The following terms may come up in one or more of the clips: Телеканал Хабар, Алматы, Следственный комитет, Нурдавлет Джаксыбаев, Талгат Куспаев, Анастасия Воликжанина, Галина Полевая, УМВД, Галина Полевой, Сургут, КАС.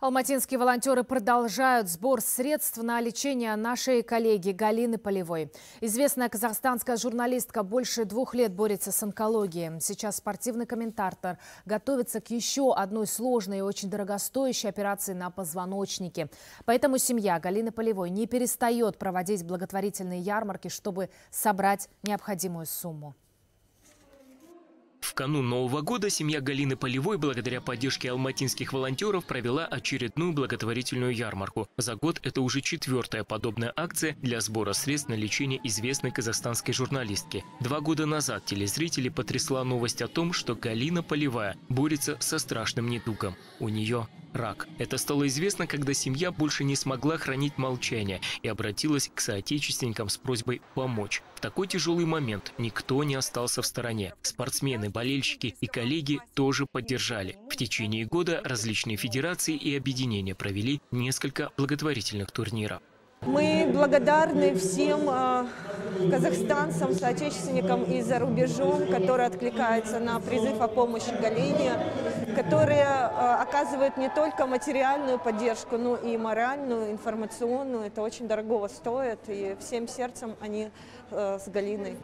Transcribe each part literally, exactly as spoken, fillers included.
Алматинские волонтеры продолжают сбор средств на лечение нашей коллеги Галины Полевой. Известная казахстанская журналистка больше двух лет борется с онкологией. Сейчас спортивный комментатор готовится к еще одной сложной и очень дорогостоящей операции на позвоночнике. Поэтому семья Галины Полевой не перестает проводить благотворительные ярмарки, чтобы собрать необходимую сумму. В канун Нового года семья Галины Полевой благодаря поддержке алматинских волонтеров провела очередную благотворительную ярмарку. За год это уже четвертая подобная акция для сбора средств на лечение известной казахстанской журналистки. Два года назад телезрители потрясла новость о том, что Галина Полевая борется со страшным недугом. У нее рак. Это стало известно, когда семья больше не смогла хранить молчание и обратилась к соотечественникам с просьбой помочь. В такой тяжелый момент никто не остался в стороне. Спортсмены, болельщики и коллеги тоже поддержали. В течение года различные федерации и объединения провели несколько благотворительных турниров. Мы благодарны всем казахстанцам, соотечественникам и за рубежом, которые откликаются на призыв о помощи Галине, которые оказывают не только материальную поддержку, но и моральную, информационную. Это очень дорого стоит, и всем сердцем они с Галиной.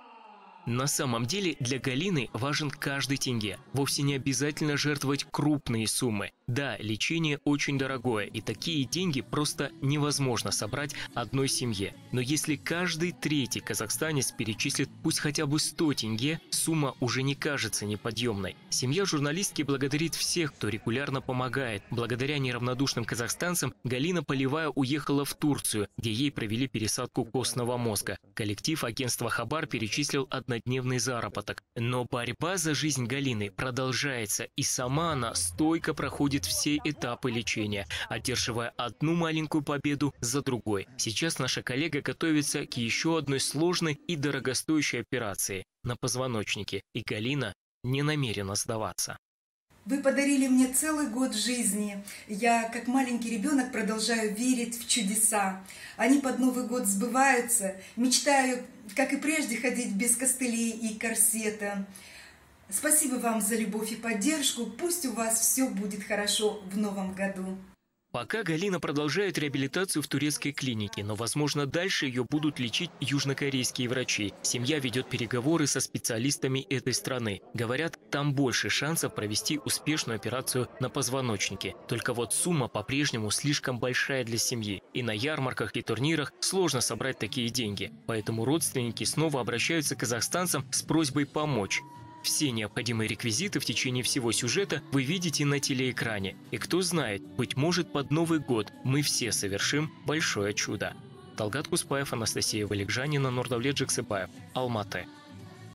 На самом деле для Галины важен каждый тенге. Вовсе не обязательно жертвовать крупные суммы. Да, лечение очень дорогое, и такие деньги просто невозможно собрать одной семье. Но если каждый третий казахстанец перечислит пусть хотя бы сто тенге, сумма уже не кажется неподъемной. Семья журналистки благодарит всех, кто регулярно помогает. Благодаря неравнодушным казахстанцам Галина Полевая уехала в Турцию, где ей провели пересадку костного мозга. Коллектив агентства «Хабар» перечислил однодневный заработок. Но борьба за жизнь Галины продолжается, и сама она стойко проходит все этапы лечения, одерживая одну маленькую победу за другой. Сейчас наша коллега готовится к еще одной сложной и дорогостоящей операции на позвоночнике, и Галина не намерена сдаваться. Вы подарили мне целый год жизни. Я, как маленький ребенок, продолжаю верить в чудеса. Они под Новый год сбываются. Мечтаю, как и прежде, ходить без костылей и корсета. Спасибо вам за любовь и поддержку. Пусть у вас все будет хорошо в новом году. Пока Галина продолжает реабилитацию в турецкой клинике, но, возможно, дальше ее будут лечить южнокорейские врачи. Семья ведет переговоры со специалистами этой страны. Говорят, там больше шансов провести успешную операцию на позвоночнике. Только вот сумма по-прежнему слишком большая для семьи. И на ярмарках и турнирах сложно собрать такие деньги. Поэтому родственники снова обращаются к казахстанцам с просьбой помочь. Все необходимые реквизиты в течение всего сюжета вы видите на телеэкране. И кто знает, быть может, под Новый год мы все совершим большое чудо. Талгат Куспаев, Анастасия Воликжанина, Нурдавлет Джаксыбаев, Алматы.